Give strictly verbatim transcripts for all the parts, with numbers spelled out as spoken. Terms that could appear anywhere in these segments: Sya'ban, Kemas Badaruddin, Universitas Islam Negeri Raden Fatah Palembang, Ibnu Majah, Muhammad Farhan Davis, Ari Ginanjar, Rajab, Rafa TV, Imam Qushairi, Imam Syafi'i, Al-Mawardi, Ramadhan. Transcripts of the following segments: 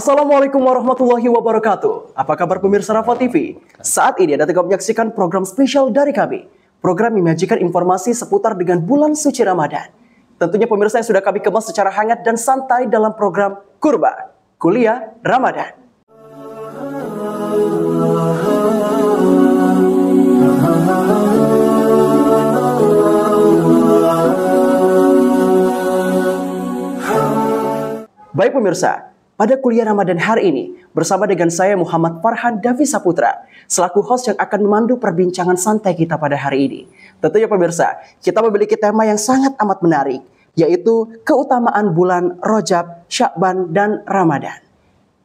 Assalamualaikum warahmatullahi wabarakatuh. Apa kabar pemirsa Rafa T V? Saat ini Anda tengah menyaksikan program spesial dari kami. Program yang menyajikan informasi seputar dengan bulan suci Ramadan. Tentunya pemirsa yang sudah kami kemas secara hangat dan santai dalam program Kurba, Kuliah Ramadan. Baik pemirsa, pada kuliah Ramadan hari ini, bersama dengan saya Muhammad Farhan Davis Saputra, selaku host yang akan memandu perbincangan santai kita pada hari ini. Tentunya pemirsa, kita memiliki tema yang sangat amat menarik, yaitu keutamaan bulan Rajab, Sya'ban, dan Ramadan.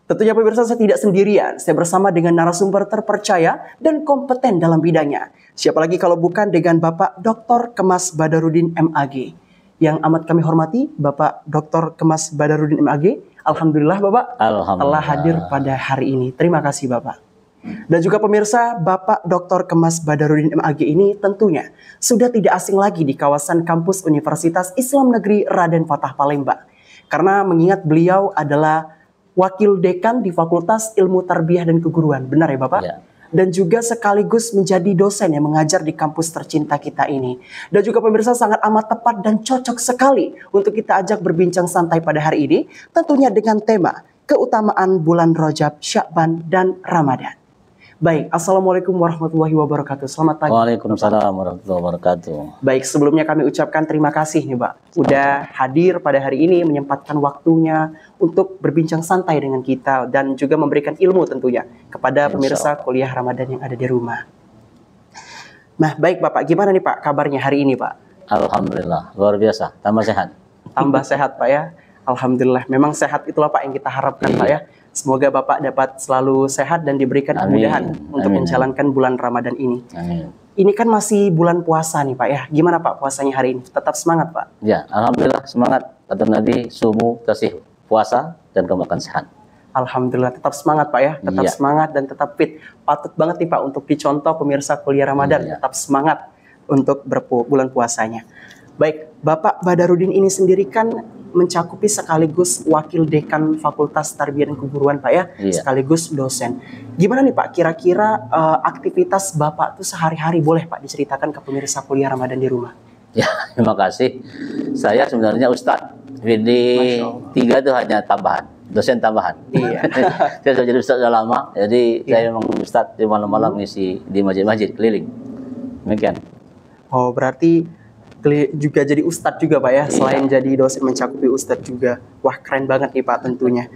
Tentunya pemirsa, saya tidak sendirian, saya bersama dengan narasumber terpercaya dan kompeten dalam bidangnya. Siapa lagi kalau bukan dengan Bapak Doktor Kemas Badaruddin M A G. Yang amat kami hormati, Bapak Doktor Kemas Badaruddin M A G. Alhamdulillah Bapak, Alhamdulillah. Telah hadir pada hari ini. Terima kasih Bapak. Dan juga pemirsa, Bapak Doktor Kemas Badaruddin M A G ini tentunya sudah tidak asing lagi di kawasan kampus Universitas Islam Negeri Raden Fatah Palembang. Karena mengingat beliau adalah Wakil Dekan di Fakultas Ilmu Tarbiyah dan Keguruan. Benar ya Bapak? Ya. Dan juga sekaligus menjadi dosen yang mengajar di kampus tercinta kita ini. Dan juga pemirsa, sangat amat tepat dan cocok sekali untuk kita ajak berbincang santai pada hari ini. Tentunya dengan tema keutamaan bulan Rajab, Sya'ban, dan Ramadan. Baik, Assalamualaikum warahmatullahi wabarakatuh. Selamat pagi. Waalaikumsalam warahmatullahi wabarakatuh. Baik, sebelumnya kami ucapkan terima kasih nih Pak. Udah hadir pada hari ini, menyempatkan waktunya untuk berbincang santai dengan kita. Dan juga memberikan ilmu tentunya kepada pemirsa kuliah Ramadan yang ada di rumah. Nah baik Bapak, gimana nih Pak kabarnya hari ini Pak? Alhamdulillah, luar biasa, tambah sehat. Tambah sehat Pak ya. Alhamdulillah, memang sehat itulah Pak yang kita harapkan Pak ya. Semoga Bapak dapat selalu sehat dan diberikan kemudahan untuk Amin. menjalankan bulan Ramadan ini. Amin. Ini kan masih bulan puasa nih Pak ya. Gimana Pak puasanya hari ini? Tetap semangat Pak? Ya, Alhamdulillah semangat. Kata Nabi, subuh kasih puasa dan kemakan sehat. Alhamdulillah, tetap semangat Pak ya. Tetap ya. semangat dan tetap fit. Patut banget nih Pak untuk dicontoh pemirsa kuliah Ramadan. Ya. Tetap semangat untuk bulan puasanya. Baik, Bapak Badaruddin ini sendiri kan mencakupi sekaligus Wakil Dekan Fakultas Tarbiyah dan Keguruan Pak ya, iya. sekaligus dosen. Gimana nih Pak, kira-kira uh, aktivitas Bapak tuh sehari-hari, boleh Pak diceritakan ke pemirsa kuliah Ramadan di rumah? Ya, terima kasih. Saya sebenarnya Ustadz, jadi tiga itu hanya tambahan, dosen tambahan. Iya. Saya sudah jadi Ustadz sudah lama, jadi iya. saya memang Ustadz di malam-malam ngisi di masjid-masjid keliling. Demikian. Oh, berarti juga jadi ustadz juga Pak ya, selain iya. jadi dosen mencakupi ustadz juga. Wah keren banget nih Pak tentunya.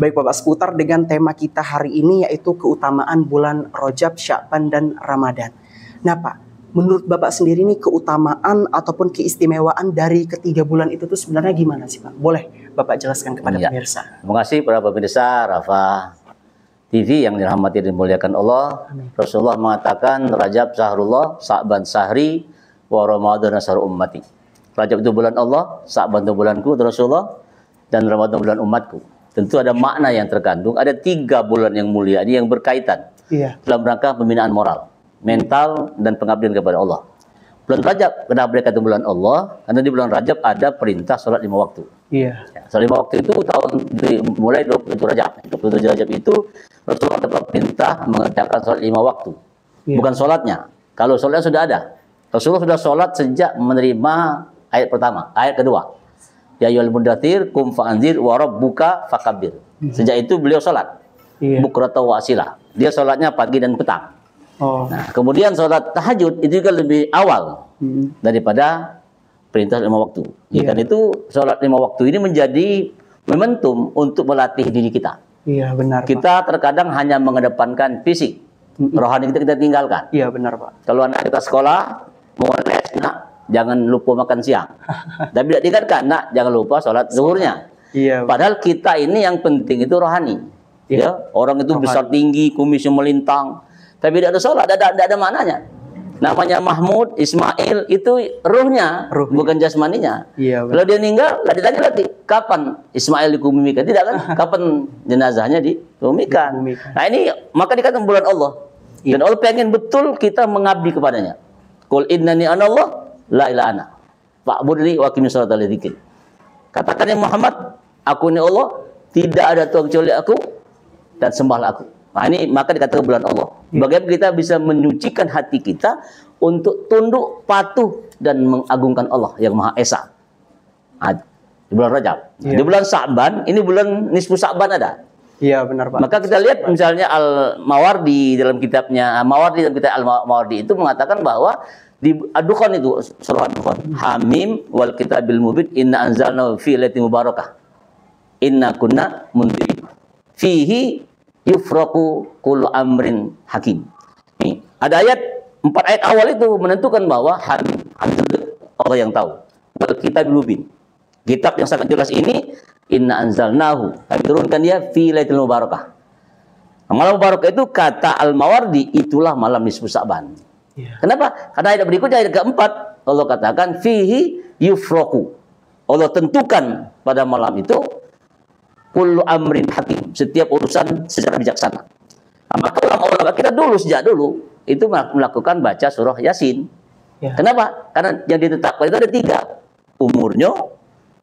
Baik Bapak, seputar dengan tema kita hari ini yaitu keutamaan bulan Rajab, Sya'ban, dan Ramadan. Nah Pak, menurut Bapak sendiri nih keutamaan ataupun keistimewaan dari ketiga bulan itu tuh sebenarnya gimana sih Pak? Boleh Bapak jelaskan kepada iya. pemirsa? Terima kasih para pemirsa Rafa T V yang dirahmati dan dimuliakan Allah. Amin. Rasulullah mengatakan Rajab Sahrullah, Sya'ban Sahri, wa Ramadhan asharu ummati. Rajab itu bulan Allah, Sya'ban itu bulanku, Rasulullah, dan Ramadhan bulan umatku. Tentu ada makna yang terkandung. Ada tiga bulan yang mulia ini yang berkaitan iya. dalam rangka pembinaan moral, mental, dan pengabdian kepada Allah. Bulan Rajab, kenapa mereka itu bulan Allah? Karena di bulan Rajab ada perintah sholat lima waktu. Iya. Sholat lima waktu itu tahun mulai dua puluh tujuh Rajab. dua puluh tujuh Rajab itu Rasulullah dapat perintah mengerjakan sholat lima waktu. Iya. Bukan sholatnya. Kalau sholatnya sudah ada. Rasulullah sudah sholat sejak menerima ayat pertama, ayat kedua. Ya ayyuhal muddathir kum fa'anzir wa rabbuka fakabbir. Sejak itu beliau sholat. Iya. Bukrata wa asila. Dia sholatnya pagi dan petang. Oh. Nah, kemudian sholat tahajud itu juga lebih awal hmm. daripada perintah lima waktu. Ya, iya. Kan itu sholat lima waktu ini menjadi momentum untuk melatih diri kita. Iya benar. Kita Pak. terkadang hanya mengedepankan fisik, hmm. rohani kita kita tinggalkan. Iya benar Pak. Kalau anak kita sekolah nak, jangan lupa makan siang. Tapi tidak dikatakan, nak jangan lupa sholat zuhurnya. Iya, padahal kita ini yang penting itu rohani. Iya. Ya, orang itu rohani. Besar tinggi, kumisnya melintang, tapi tidak ada sholat, tidak ada, ada mananya. Namanya Mahmud, Ismail itu ruhnya, ruhnya. Bukan jasmaninya. Iya, kalau dia meninggal, tidak ditanya lagi kapan Ismail dikubumikan, tidak kan? Kapan jenazahnya dikubumikan? Nah ini maka dikatakan bulan Allah. Iya. Dan Allah pengen betul kita mengabdi kepadanya. Qul innani anallah la ilaha ana fa'budni wa aqimish sholatal dzikir. Katakan ya Muhammad, aku ini Allah, Tidak ada Tuhan kecuali aku, dan sembahlah aku. Nah, ini maka dikatakan bulan Allah. Bagaimana kita bisa menyucikan hati kita untuk tunduk, patuh, dan mengagungkan Allah yang Maha Esa. Nah, di bulan Rajab. Yeah. Di bulan Sya'ban, ini bulan nisfu Sya'ban ada. Iya, yeah, benar Pak. Maka kita lihat misalnya Al-Mawardi dalam kitabnya, Mawardi dalam kitab Al-Mawardi itu mengatakan bahwa di Ad-Dukhan itu surah Ad-Dukhan, Hamim wal kitabil mubin inna anzalnahu fi lailatin mubarakah. Inna kunna munzirin. Fihi yufraku kullu amrin hakim. Nih, ada ayat empat ayat awal itu menentukan bahwa Hamim Allah yang tahu. Wal kitabil mubin. Kitab yang sangat jelas ini inna anzalnahu, kami turunkan dia fi lailatul mubarakah. Malam mubarakah itu kata Al-Mawardi itulah malam nisfu Sya'ban. Yeah. Kenapa? Karena ayat berikutnya ayat keempat Allah katakan fihi yufraku. Allah tentukan pada malam itu kullu amrin hakim, setiap urusan secara bijaksana. Maka ulama-ulama kita dulu sejak dulu itu melakukan baca surah Yasin. Yeah. Kenapa? Karena yang ditetapkan itu ada tiga, umurnya,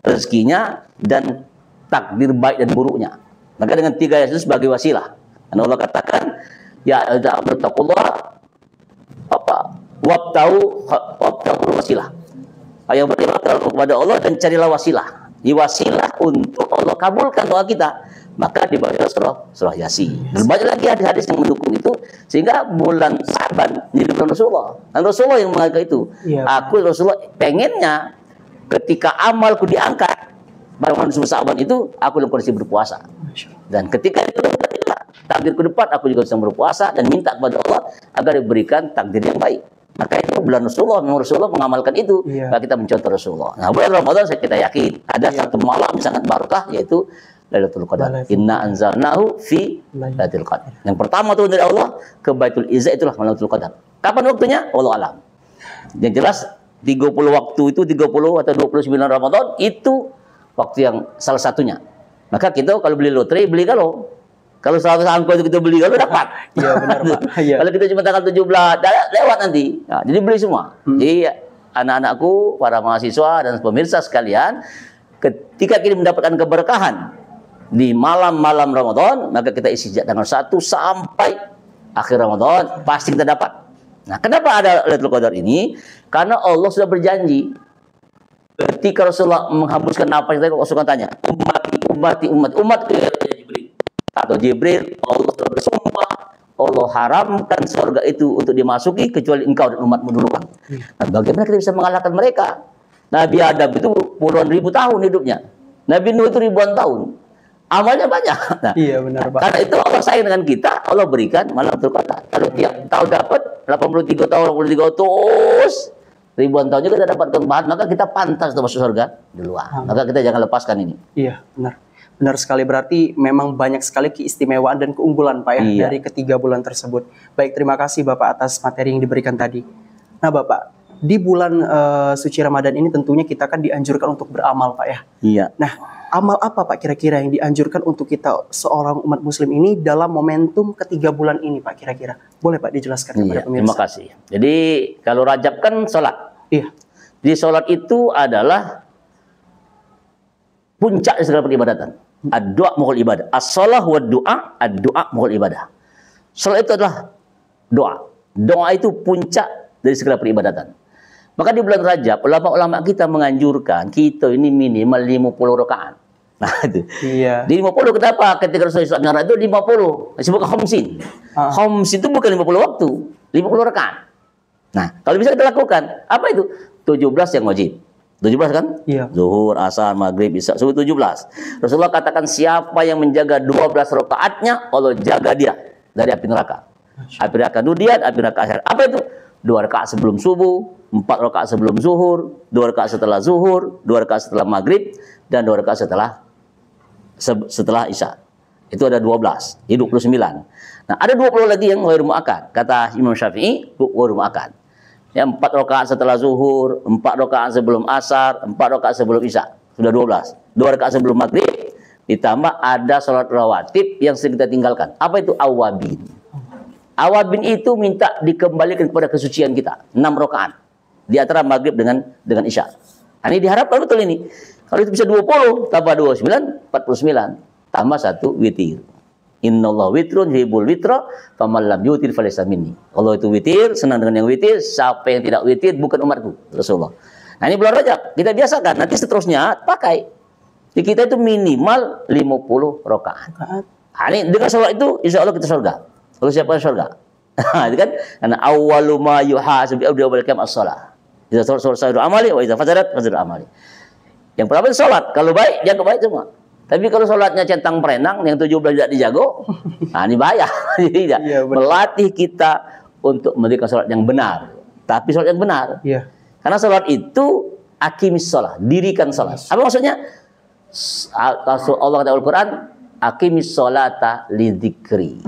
rezekinya, dan takdir baik dan buruknya. Maka dengan tiga itu sebagai wasilah. Dan Allah katakan, ya bertakwalah, apa wabtau wabtau wasilah. Ayo beribadah kepada Allah dan carilah wasilah. Ini wasilah untuk Allah kabulkan doa kita. Maka dibaca surah surah Yasin. Dan banyak lagi hadis-hadis yang mendukung itu sehingga bulan Sya'ban jadi bulan Rasulullah. Dan Rasulullah yang mengatakan itu. Ya. Aku Rasulullah pengennya ketika amalku diangkat barang nisfu Sya'ban itu aku dalam kondisi berpuasa, dan ketika itu takdirku depan aku juga sedang berpuasa dan minta kepada Allah agar diberikan takdir yang baik. Maka itu bulan Rasulullah, memang Rasulullah mengamalkan itu. Yeah. Maka kita mencontoh Rasulullah. Nah, bulan Ramadhan saya kita yakin ada yeah. satu malam sangat barokah yaitu Lailatul Qadar. Inna anzalnahu fi Lailatul Qadar. Yang pertama turun dari Allah ke Baitul Izzah itulah Lailatul Qadar. Kapan waktunya? Wallahu alam. Yang jelas tiga puluh waktu itu tiga puluh atau dua puluh sembilan Ramadan itu waktu yang salah satunya. Maka kita kalau beli lotre beli kalau kalau seratus angka itu kita beli kalau dapat. Iya benar Pak. Ya. Kalau kita cuma tanggal tujuh belas lewat nanti. Nah, jadi beli semua. Hmm. Jadi anak-anakku, para mahasiswa dan pemirsa sekalian, ketika kita mendapatkan keberkahan di malam-malam Ramadan, maka kita isi sejak tanggal satu sampai akhir Ramadan pasti kita dapat. Nah, kenapa ada Lailatul Qadar ini? Karena Allah sudah berjanji. Ketika Rasulullah menghapuskan nafas tadi, Rasulullah tanya, umat, umat, umat, umat Jibril. Atau Jibril, Allah sudah bersumpah, Allah haramkan surga itu untuk dimasuki kecuali engkau dan umatmu dulu. Nah, bagaimana kita bisa mengalahkan mereka? Nabi Adam itu puluhan ribu tahun hidupnya. Nabi Nuh itu ribuan tahun. Amalnya banyak. Nah, iya benar Pak. Karena itu Allah sayang dengan kita, Allah berikan Lailatul Qadar. Kalau tiap tahun dapat delapan puluh tiga tahun, delapan puluh tiga terus ribuan tahun juga kita dapat keberkahan, maka kita pantas untuk masuk surga di luar. Maka kita jangan lepaskan ini. Iya, benar. Benar sekali, berarti memang banyak sekali keistimewaan dan keunggulan Pak ya iya. dari ketiga bulan tersebut. Baik, terima kasih Bapak atas materi yang diberikan tadi. Nah, Bapak, di bulan uh, suci Ramadan ini tentunya kita kan dianjurkan untuk beramal Pak ya. Iya. Nah, amal apa Pak kira-kira yang dianjurkan untuk kita seorang umat muslim ini dalam momentum ketiga bulan ini Pak kira-kira? Boleh Pak dijelaskan kepada iya, pemirsa? Terima kasih. Jadi kalau Rajab kan sholat. Iya. Jadi sholat itu adalah puncak segala peribadatan. Ad-doa muhul ibadah. As-sholah wa doa, ad-doa muhul ibadah. Sholat itu adalah doa. Doa itu puncak dari segala peribadatan. Maka di bulan Rajab, ulama-ulama kita menganjurkan kita ini minimal lima puluh rakaat. Nah itu. Iya. Di lima puluh kenapa? Ketika Rasulullah sholat itu lima puluh. Disebut khamsin. Ah. Khamsin itu bukan lima puluh waktu, lima puluh rakaat. Nah, kalau bisa kita lakukan, apa itu? tujuh belas yang wajib. tujuh belas kan? Iya. Zuhur, asar, maghrib, isya, subuh tujuh belas. Rasulullah katakan siapa yang menjaga dua belas rakaatnya, Allah jaga dia dari api neraka. Api neraka dunia, api neraka akhirat. Apa itu? Dua rakaat sebelum subuh, empat rakaat sebelum zuhur, dua rakaat setelah zuhur, dua rakaat setelah maghrib, dan dua rakaat setelah se setelah isya. Itu ada dua belas, ini dua puluh sembilan. Nah, ada dua puluh lagi yang ghairu muakkad. Kata Imam Syafi'i, ghairu muakkad. Ya, empat rakaat setelah zuhur, empat rakaat sebelum asar, empat rakaat sebelum isya. Sudah dua belas. Dua rakaat sebelum maghrib, ditambah ada sholat rawatib yang sering kita tinggalkan. Apa itu? Awabin. Awabin itu minta dikembalikan kepada kesucian kita. enam rakaat di antara maghrib dengan dengan isya. Ini diharapkan betul ini. Kalau itu bisa dua puluh tambah dua puluh sembilan, empat puluh sembilan. tambah satu witir. Innallahu witrun yuhibbul witra faman lam yutir falaysa minni. Allah itu witir, senang dengan yang witir, siapa yang tidak witir bukan umatku, Rasulullah. Nah, ini bulan Rajab kita biasakan, nanti seterusnya pakai. Di kita itu minimal lima puluh rakaat. Nah, ini dengan sholat itu insya Allah kita surga. Kalau siapa surga? Nah, itu kan karena awwalu ma yuhasabu bihi yawmal qiyamah as-shalah. Idza sallal sa'iru amali wa idza fasadat fasadul amali. Yang pertama sholat, kalau baik jangan baik semua. Tapi kalau sholatnya centang perenang, yang tujuh belas tidak dijago, nah ini bahaya. Tidak. Ya, melatih kita untuk mendirikan sholat yang benar. Tapi sholat yang benar. Ya. Karena sholat itu akimis sholat, dirikan sholat. Apa maksudnya? Allah kata Al-Quran, akimis sholata lidzikri.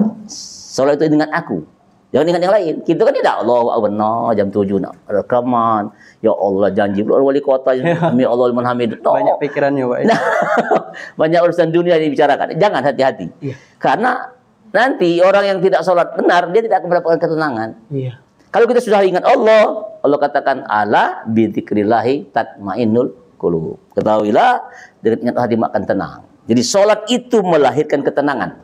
Sholat itu dengan aku. Jangan dengan yang lain. Kita kan tidak. Allah benar jam tujuh nak rekaman. Ya Allah janji lu wali kota. Demi Allah alhamid. Banyak pikirannya, Pak. Nah, banyak urusan dunia yang dibicarakan. Jangan, hati-hati. Ya. Karena nanti orang yang tidak sholat benar dia tidak akan mendapatkan ketenangan. Ya. Kalau kita sudah ingat Allah, Allah katakan ala bizikrillahi tatmainul qulub. Ketahuilah dengan ingat hati makan tenang. Jadi sholat itu melahirkan ketenangan.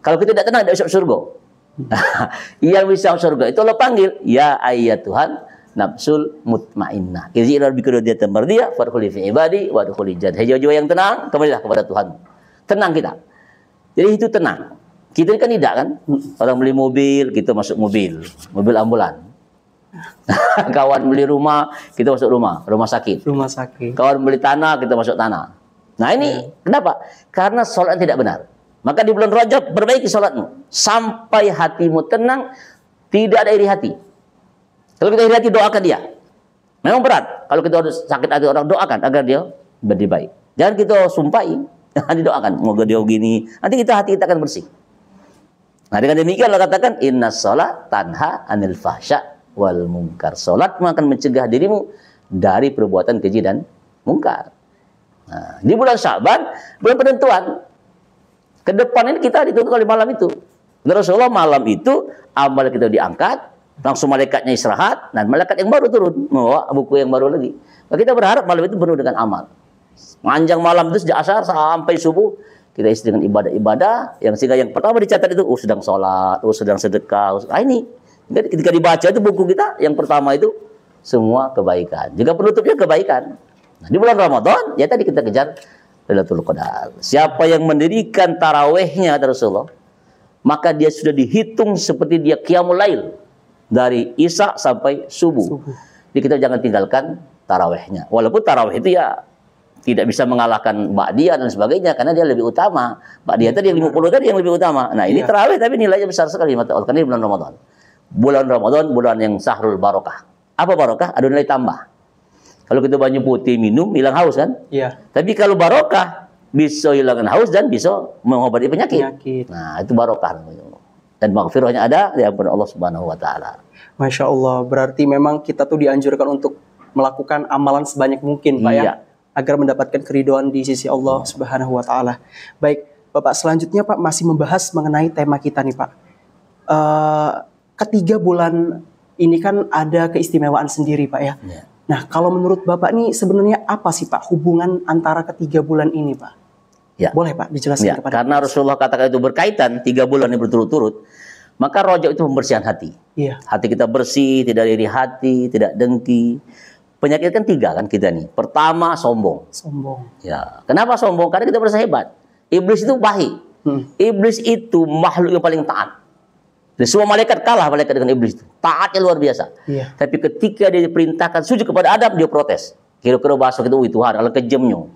Kalau kita tidak tenang tidak bisa surga. Nah, yang bisa surga itu Allah panggil ya ayat Tuhan nafsul mutmainnah. Izinlah bikru dia tamardiya farkhuli fi ibadi wa dukhuli jannah. Jiwa-jiwa yang tenang kembalilah kepada Tuhan. Tenang kita. Jadi itu tenang. Kita kan tidak kan orang beli mobil, kita masuk mobil, mobil ambulan. Kawan beli rumah, kita masuk rumah, rumah sakit. Rumah sakit. Kawan beli tanah, kita masuk tanah. Nah, ini ya. Kenapa? Karena sholat tidak benar. Maka di bulan Rajab perbaiki sholatmu sampai hatimu tenang, tidak ada iri hati. Kalau kita iri hati doakan dia. Memang berat. Kalau kita sakit hati orang doakan agar dia menjadi baik. Jangan kita sumpahi, nanti doakan moga dia gini. Nanti kita hati kita akan bersih. Nah dengan demikian Allah katakan innas sholat tanha anil fahsya wal munkar. Sholat akan mencegah dirimu dari perbuatan keji dan mungkar. Nah, di bulan Sya'ban bulan penentuan. Kedepan ini kita dituntut oleh malam itu. Rasulullah malam itu amal kita diangkat, langsung malaikatnya istirahat, dan malaikat yang baru turun membawa buku yang baru lagi. Nah, kita berharap malam itu penuh dengan amal. Panjang malam itu sejak asar sampai subuh kita isi dengan ibadah-ibadah yang sehingga yang pertama dicatat itu oh sedang sholat, oh sedang sedekah. Nah, ini ketika dibaca itu buku kita yang pertama itu semua kebaikan. Juga penutupnya kebaikan. Nah, di bulan Ramadan ya tadi kita kejar Lailatul Qadar. Siapa yang mendirikan tarawehnya Rasulullah, maka dia sudah dihitung seperti dia qiyamul lail dari isya sampai subuh. subuh. Jadi kita jangan tinggalkan tarawehnya. Walaupun taraweh itu ya tidak bisa mengalahkan ba'diyah dan sebagainya karena dia lebih utama. Ba'diyah tadi yang lima puluh tadi yang lebih utama. Nah, ini ya. Taraweh tapi nilainya besar sekali mata Allah karena di bulan Ramadan. Bulan Ramadan bulan yang sahrul barokah. Apa barokah? Ada nilai tambah. Kalau kita banyak putih minum hilang haus kan? Iya. Tapi kalau barokah bisa hilangkan haus dan bisa mengobati penyakit. penyakit. Nah itu barokah dan maghfirahnya ada di hadapan Allah Subhanahu Wa Taala. Masya Allah. Berarti memang kita tuh dianjurkan untuk melakukan amalan sebanyak mungkin, Pak, iya. Ya, agar mendapatkan keriduan di sisi Allah iya. Subhanahu Wa Taala. Baik, Bapak selanjutnya Pak masih membahas mengenai tema kita nih Pak. Uh, ketiga bulan ini kan ada keistimewaan sendiri Pak ya. Iya. Nah, kalau menurut Bapak nih sebenarnya apa sih Pak hubungan antara ketiga bulan ini Pak? Ya. Boleh Pak dijelaskan ya, kepada karena Pak. Rasulullah katakan itu berkaitan tiga bulan yang berturut-turut. Maka Rajab itu pembersihan hati. Ya. Hati kita bersih, tidak iri hati, tidak dengki. Penyakit kan tiga kan kita nih. Pertama sombong. Sombong. Ya. Kenapa sombong? Karena kita merasa hebat. Iblis itu bahi. Hmm. Iblis itu makhluk yang paling taat. Dan semua malaikat kalah malaikat dengan iblis itu. Taatnya luar biasa. Iya. Tapi ketika dia diperintahkan sujud kepada Adam, dia protes. Kira-kira bahasa kita, wih Tuhan, Allah kejamnya.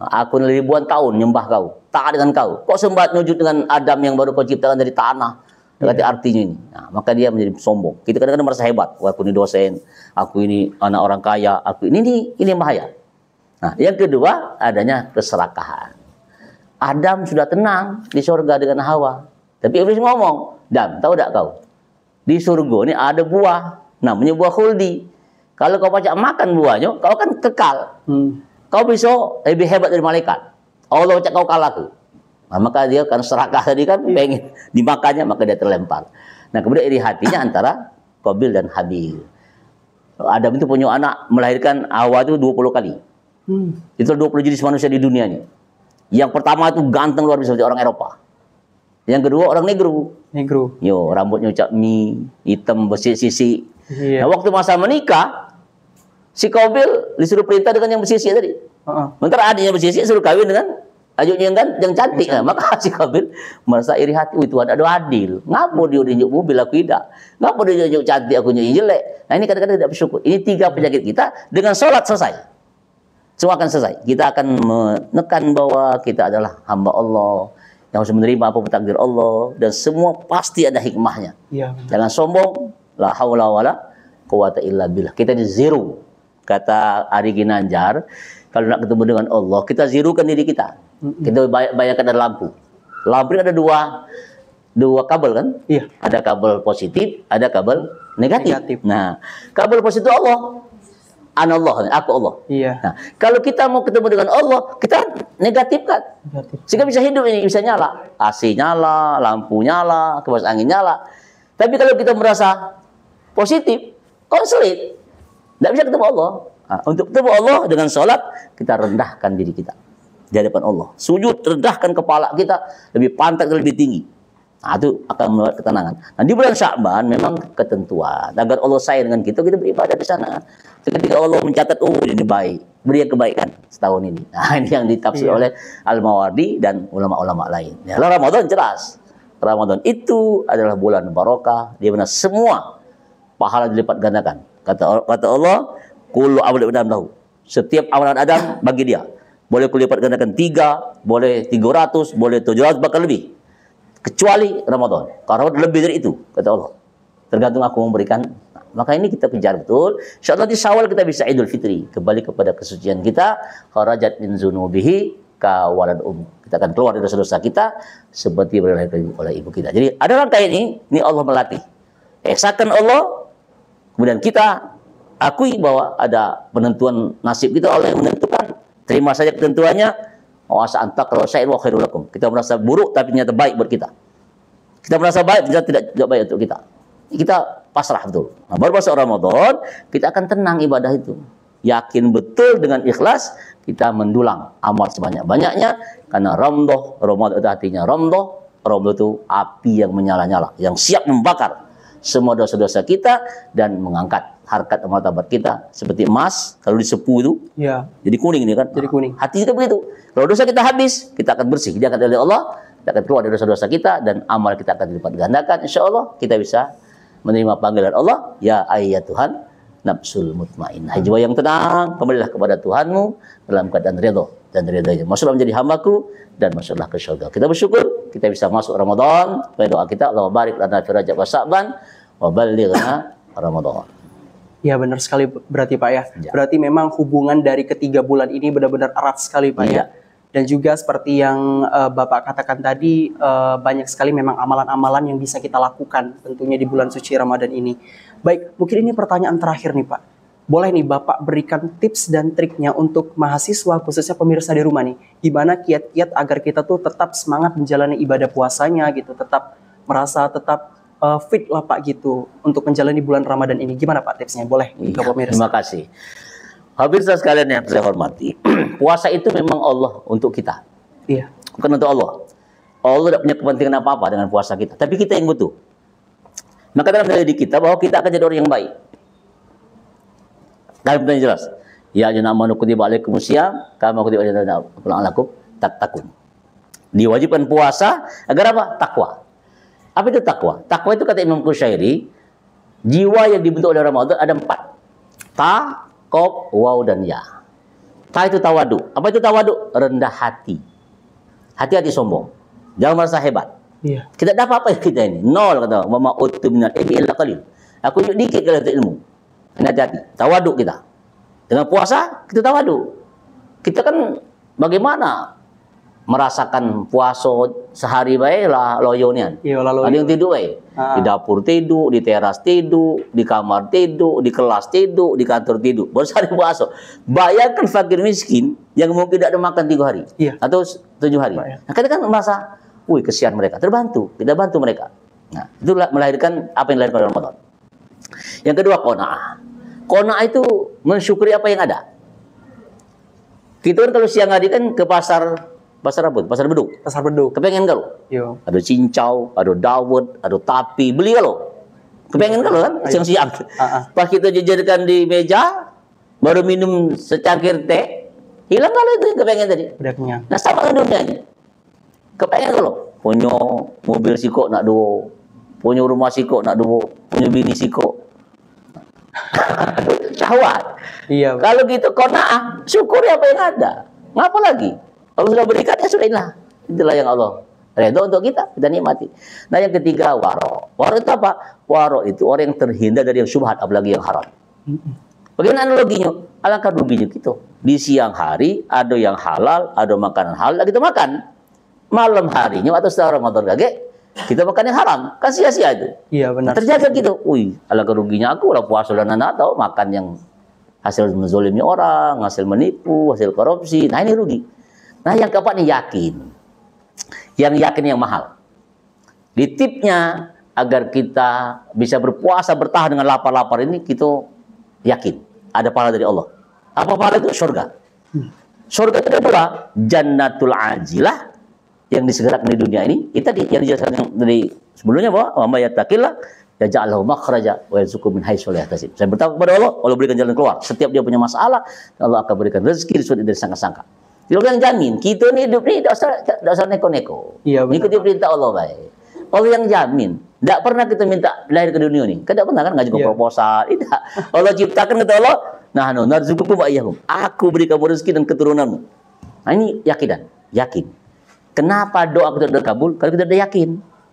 Aku ribuan tahun nyembah kau. Taat dengan kau. Kok sembat nyujud dengan Adam yang baru kau ciptakan dari tanah? Berarti iya. Artinya ini. Nah, maka dia menjadi sombong. Kita kadang-kadang merasa hebat. Wah, aku ini dosen. Aku ini anak orang kaya. Aku ini, ini, ini yang bahaya. Nah, yang kedua, adanya keserakahan. Adam sudah tenang di surga dengan Hawa. Tapi iblis ngomong. Dan tahu tak kau? Di surga ini ada buah. Namanya buah khuldi. Kalau kau pacak makan buahnya, kau kan kekal. Hmm. Kau bisa lebih hebat dari malaikat. Allah pacak kau kalah tuh. Nah, maka dia kan serakah tadi kan pengen dimakannya, maka dia terlempar. Nah, kemudian iri hatinya antara Qabil dan Habil. Adam itu punya anak melahirkan Hawa itu dua puluh kali. Hmm. Itu dua puluh jenis manusia di dunia ini. Yang pertama itu ganteng luar biasa, orang Eropa. Yang kedua orang negro. Negro. Yo, rambutnya ucap mi, hitam bersisik-sisik. Iya. Nah, waktu masa menikah, si Kobil disuruh perintah dengan yang bersisik tadi. Uh-uh. Bentar adiknya bersisik suruh kawin dengan ajuknya yang kan yang cantik. Nah, maka si Kobil merasa iri hati, "Wih, Tuhan ada adil. Ngapa dia unjuk mobil aku tidak? Ngapa dia unjuk cantik aku unjuk jelek?" Nah, ini kadang-kadang tidak bersyukur. Ini tiga penyakit kita dengan sholat selesai. Semua akan selesai. Kita akan menekan bahwa kita adalah hamba Allah yang harus menerima apa takdir Allah, dan semua pasti ada hikmahnya. Ya, jangan sombong. La haula wala quwata illa billah. Kita ini zero. Kata Ari Ginanjar, kalau nak ketemu dengan Allah, kita zerokan diri kita. Mm-hmm. Kita bayangkan ada lampu. Lampu ada dua dua kabel kan? Iya. Ada kabel positif, ada kabel negatif. negatif. Nah, kabel positif Allah. Anallah, aku Allah. Iya. Nah, kalau kita mau ketemu dengan Allah, kita negatifkan. Negatif. Sehingga bisa hidup ini, bisa nyala. A C nyala, lampu nyala, kipas angin nyala. Tapi kalau kita merasa positif, konselit. Tidak bisa ketemu Allah. Nah, untuk ketemu Allah dengan sholat, kita rendahkan diri kita di hadapan Allah. Sujud, rendahkan kepala kita, lebih pantat, lebih tinggi. Nah, itu akan membuat ketenangan. Nah, di bulan Sya'ban memang ketentuan agar Allah sayang dengan kita, kita beribadah di sana. Ketika Allah mencatat, oh ini baik, beri kebaikan setahun ini. Nah, ini yang ditafsir iya. oleh Al-Mawardi dan ulama-ulama lain. Ya, Ramadhan jelas. Ramadhan itu adalah bulan barokah, di mana semua pahala dilipat gandakan. Kata kata Allah, kullu amal Adam lahu. Setiap amalan Adam bagi dia. Boleh kulipat gandakan tiga, boleh tiga ratus, boleh tujuh ratus, bahkan lebih. Kecuali Ramadan, karena lebih dari itu kata Allah. Tergantung aku memberikan. Nah, maka ini kita kejar betul. Insya Allah di Syawal kita bisa Idul Fitri, kembali kepada kesucian kita. Kharajat min zunubihi kawalan um. Kita akan keluar dari dosa-dosa kita seperti berlahir oleh ibu kita. Jadi ada rangkaian ini, ini Allah melatih. Esakan Allah, kemudian kita akui bahwa ada penentuan nasib kita, Allah yang menentukan. Terima saja ketentuannya. Awasa antak kalau saya wa khairul lakum. Kita merasa buruk tapi ternyata baik buat kita. Kita merasa baik ternyata tidak tidak baik untuk kita. Kita pasrah betul. Nah, baru masuk Ramadan, kita akan tenang ibadah itu. Yakin betul dengan ikhlas kita mendulang amal sebanyak-banyaknya karena ramdoh, Ramadan itu artinya ramdoh, ramdoh itu api yang menyala-nyala, yang siap membakar semua dosa-dosa kita dan mengangkat harkat martabat kita seperti emas kalau disepu itu ya. Jadi kuning ini kan, jadi kuning. Hati kita begitu, kalau dosa kita habis, kita akan bersih, dia akan oleh Allah, kita akan keluar dari dosa-dosa kita dan amal kita akan dilipat gandakan. Insya Allah kita bisa menerima panggilan Allah, ya ayat Tuhan nafsul mutmainnah, jiwa yang tenang, kembalilah kepada Tuhanmu dalam keadaan ridho dan ridhonya, masuklah menjadi hambaku dan masuklah ke surga. Kita bersyukur kita bisa masuk Ramadan. Baik, doa kita Allahumma barik lana fi Rajab wa Sya'ban wa ballighna Ramadan. Ya, benar sekali berarti Pak ya. ya. Berarti memang hubungan dari ketiga bulan ini benar-benar erat sekali Pak ya. ya. Dan juga seperti yang uh, Bapak katakan tadi, uh, banyak sekali memang amalan-amalan yang bisa kita lakukan tentunya di bulan suci Ramadan ini. Baik, mungkin ini pertanyaan terakhir nih Pak. Boleh nih Bapak berikan tips dan triknya untuk mahasiswa khususnya pemirsa di rumah nih. Gimana kiat-kiat agar kita tuh tetap semangat menjalani ibadah puasanya gitu, tetap merasa tetap Uh, fit lah Pak gitu untuk menjalani bulan Ramadan ini. Gimana Pak tipsnya? Boleh iya, pemirsa. Terima kasih. Pemirsa sekalian yang saya hormati, puasa itu memang Allah untuk kita. Iya. Bukan untuk Allah. Allah tidak punya kepentingan apa-apa dengan puasa kita. Tapi kita yang butuh. Maka dalam diri kita bahwa kita akan jadi orang yang baik. Dalam pertanyaan jelas. Ya ayyuhallazina amanu kutiba alaikumusiyam kama kutiba alal ladzina tattaqun. Diwajibkan puasa agar apa? Takwa. Apa itu takwa? Takwa itu kata Imam Qushairi, jiwa yang dibentuk oleh Ramadan ada empat. Ta, qaf, waw, dan ya. Ta itu tawadu. Apa itu tawadu? Rendah hati. Hati-hati sombong. Jangan merasa hebat. Iya. Kita dapat apa kita ini? Nol kata. Wa ma utu minal ilmi illa qalil. Aku tunjuk dikit kalau untuk ilmu. Hati-hati. Tawadu kita. Dengan puasa kita tawadu. Kita kan bagaimana? Merasakan puasa sehari baik lah loyonian. Ada yang tidur baik. Ah. Di dapur tidur, di teras tidur, di kamar tidur, di kelas tidur, di kantor tidur. Baru sehari puasa. Bayangkan fakir miskin yang mungkin tidak ada makan tiga hari. Iya. Atau tujuh hari. Nah, kita kan merasa, wih kesian mereka. Terbantu, kita bantu mereka. Nah, itu melahirkan apa yang dilahirkan Ramadan. Yang kedua, qanaah. Qanaah itu mensyukuri apa yang ada. Kita kan kalau siang hari kan ke pasar Pasar apa? Pasar Beduk. Pasar Beduk. Kepengen kalau? Yo. Ada cincau, ada dawet, ada tapi. Beli kalau? Kepengen kalau kan? Siang-siang. Uh-uh. Pas kita jejerkan di meja, baru minum secangkir teh, hilang kalau itu yang kepengen tadi. Bedaknya. Nah sama kan dunia. Kepengen kalau? Punya mobil siko nak duo, punya rumah siko nak duo, punya bini siko. Syahwat. Iya. Kalau gitu qanaah, syukuri apa yang ada. Ngapa lagi? Kalau sudah berikan, ya sudahlah. Itulah yang Allah redha untuk kita, kita nikmati. Nah yang ketiga, waro. Waro itu apa? Waro itu orang yang terhindar dari yang syubhat, apalagi yang haram. Bagaimana analoginya? Alangkah ruginya gitu. Di siang hari, ada yang halal, ada makanan halal, kita makan. Malam harinya, atau setelah Ramadan kage, kita makan yang haram. Kan sia-sia itu. Iya benar. Terjaga gitu. Wih, alangkah ruginya aku, lah puasa dan anak tahu makan yang hasil menzolimi orang, hasil menipu, hasil korupsi. Nah ini rugi. Nah yang keempat nih yakin. Yang yakin yang mahal. Di tipnya agar kita bisa berpuasa bertahan dengan lapar-lapar ini, kita yakin ada pahala dari Allah. Apa pahala itu? Surga. Surga itu apa? Jannatul ajilah, yang disegerakan di dunia ini. Kita di, yang dijelaskan dari sebelumnya bahwa wa may yattaqillah yaj'alhu makhraja wa yarzuqhu min haitsu la yahtasib. Saya bertakwa kepada Allah, Allah berikan jalan keluar. Setiap dia punya masalah, Allah akan berikan rezeki dari sangka-sangka. Dia yang jamin, kita ni hidup ni tak usah, tak usah neko-neko. Iya, ikuti perintah Allah baik. Allah yang jamin. Tak pernah kita minta lahir ke dunia ni. Kan tak pernah kan ngaji ke proposal. Tidak. Allah ciptakan kata Allah, nah no narzuqukum wa iyyahum. Aku beri kamu rezeki dan keturunanmu. Nah, ini yakinan, yakin. Kenapa doa kita terkabul? Karena kita sudah yakin.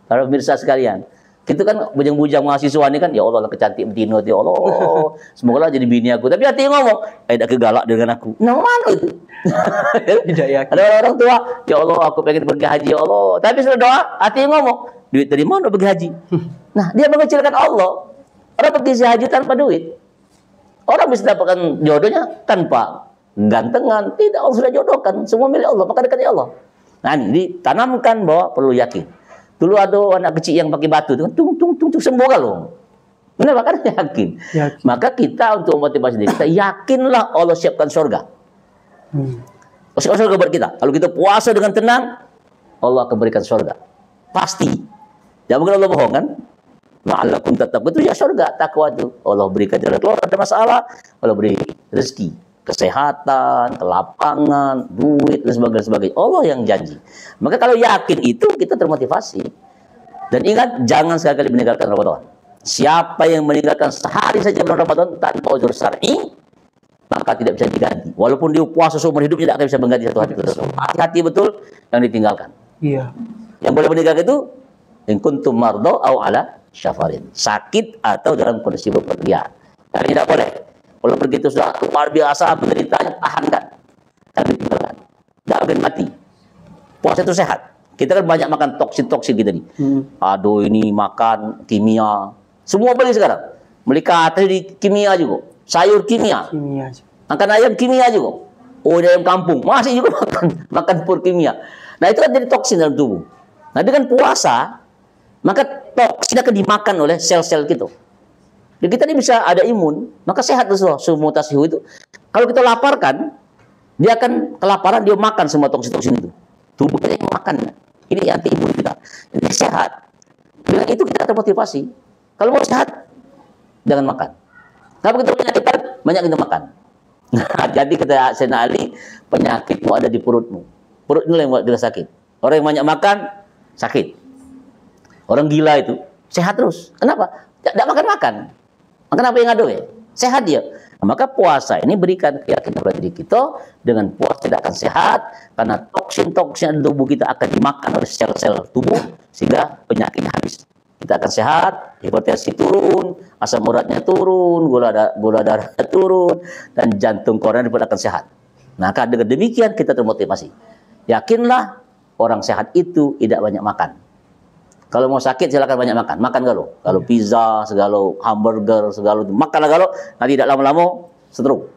Para pemirsa sekalian, kita kan bujang-bujang mahasiswa ini kan, ya Allah kecantik betina, ya Allah semoga lah jadi bini aku, tapi hati ngomong eh tak kegalak dengan aku, nah mana itu tidak yakin. Ada orang, orang tua, ya Allah aku pengen pergi haji ya Allah, tapi sudah doa, hati ngomong duit dari mana pergi haji. Nah dia mengecilkan Allah. Orang pergi haji tanpa duit, orang bisa dapatkan jodohnya tanpa gantengan, tidak, Allah sudah jodohkan, semua milik Allah, maka dekatnya Allah. Nah ini ditanamkan bahwa perlu yakin. Dulu ada anak kecil yang pakai batu, tung tung tung tung sembuh kalau. Benar kan? Yakin. Yakin. Maka kita untuk memotivasi diri kita, yakinlah Allah siapkan surga. Hmm. Siapkan surga buat kita. Kalau kita puasa dengan tenang, Allah akan berikan surga. Pasti. Jangan mungkin Allah bohong kan? Ma'alakum tattaqun, itu ya surga, takwa itu. Allah berikan jalan keluar ada masalah, Allah beri rezeki, kesehatan, kelapangan, duit, dan sebagainya. Allah yang janji. Maka kalau yakin itu, kita termotivasi. Dan ingat, jangan sekali-kali meninggalkan Ramadan. Siapa yang meninggalkan sehari saja bulan Ramadan tanpa uzur syar'i, maka tidak bisa diganti. Walaupun dia puasa seumur hidup, tidak akan bisa mengganti satu hari. Hati-hati betul yang ditinggalkan. Iya. Yang boleh meninggalkan itu, in kuntum mardha aw ala safarin, sakit atau dalam kondisi bepergian. Karena tidak boleh. Kalau begitu sudah luar biasa penderitanya, tahankan. Tapi tinggalkan. Tidak akan mati. Puasa itu sehat. Kita kan banyak makan toksin-toksin kita nih. Hmm. Aduh ini makan kimia. Semua beli sekarang. Melika tadi kimia juga. Sayur kimia. Kimia juga. Makan ayam kimia juga. Oh ayam kampung. Masih juga makan. Makan pur kimia. Nah itu kan jadi toksin dalam tubuh. Nah dengan puasa, maka toksin akan dimakan oleh sel-sel gitu. Jadi kita ini bisa ada imun, maka sehat Rasulullah. Semua tasihu itu, kalau kita laparkan, dia akan kelaparan, dia makan semua toksin-toksin itu. Tubuh kita yang makan. Ini anti imun kita. Jadi sehat. Dengan itu kita termotivasi. Kalau mau sehat, jangan makan. Kalau kita penyakitan, banyak kita makan. Nah, jadi kita senali penyakitmu ada di perutmu. Perut inilah yang buat kita sakit. Orang yang banyak makan sakit. Orang gila itu sehat terus. Kenapa? Tidak makan-makan. Makan apa yang ada ya? Sehat dia. Nah, maka puasa ini berikan keyakinan kepada diri kita, dengan puasa tidak akan sehat, karena toksin-toksin tubuh kita akan dimakan oleh sel-sel tubuh, sehingga penyakitnya habis. Kita akan sehat, hipertensi turun, asam uratnya turun, gula, da gula darahnya turun, dan jantung koroner pun akan sehat. Maka nah, dengan demikian kita termotivasi. Yakinlah orang sehat itu tidak banyak makan. Kalau mau sakit silakan banyak makan. Makan galau. Kalau pizza, segala hamburger, segala makanlah galau. Nanti tidak lama-lama stroke.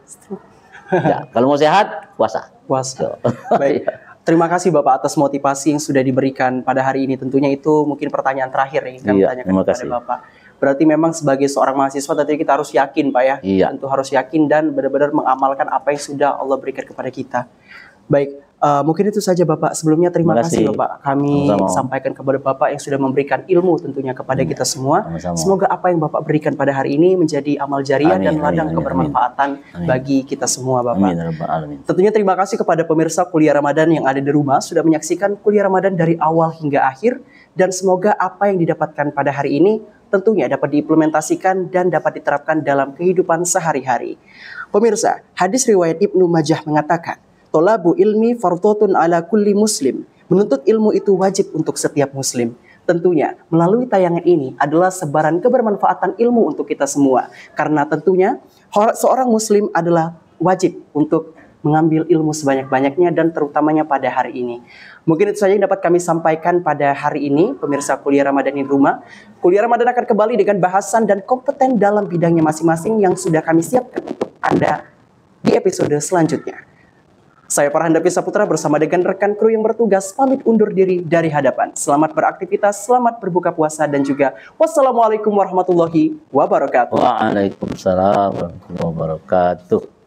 Ya, kalau mau sehat, puasa. Puasa. Baik. Terima kasih Bapak atas motivasi yang sudah diberikan pada hari ini. Tentunya itu mungkin pertanyaan terakhir yang kami iya, tanyakan kepada Bapak. Berarti memang sebagai seorang mahasiswa tadi kita harus yakin, Pak ya. Iya. Tentu harus yakin dan benar-benar mengamalkan apa yang sudah Allah berikan kepada kita. Baik, Uh, mungkin itu saja Bapak. Sebelumnya terima, terima kasih. kasih Bapak. Kami Sama-sama. sampaikan kepada Bapak yang sudah memberikan ilmu tentunya kepada hmm. kita semua. Sama-sama. Semoga apa yang Bapak berikan pada hari ini menjadi amal jariah dan ladang kebermanfaatan amin. bagi kita semua Bapak. Amin. Amin. Tentunya terima kasih kepada pemirsa Kuliah Ramadan yang ada di rumah sudah menyaksikan Kuliah Ramadan dari awal hingga akhir, dan semoga apa yang didapatkan pada hari ini tentunya dapat diimplementasikan dan dapat diterapkan dalam kehidupan sehari-hari. Pemirsa, hadis riwayat Ibnu Majah mengatakan, "Thalabu ilmi fardhatun ala kulli muslim." Menuntut ilmu itu wajib untuk setiap muslim. Tentunya melalui tayangan ini adalah sebaran kebermanfaatan ilmu untuk kita semua. Karena tentunya seorang muslim adalah wajib untuk mengambil ilmu sebanyak-banyaknya dan terutamanya pada hari ini. Mungkin itu saja yang dapat kami sampaikan pada hari ini, pemirsa Kuliah Ramadan di rumah. Kuliah Ramadan akan kembali dengan bahasan dan kompeten dalam bidangnya masing-masing yang sudah kami siapkan untuk Anda di episode selanjutnya. Saya Farhan Davis Saputra bersama dengan rekan kru yang bertugas pamit undur diri dari hadapan. Selamat beraktivitas, selamat berbuka puasa, dan juga wassalamualaikum warahmatullahi wabarakatuh. Waalaikumsalam warahmatullahi wabarakatuh.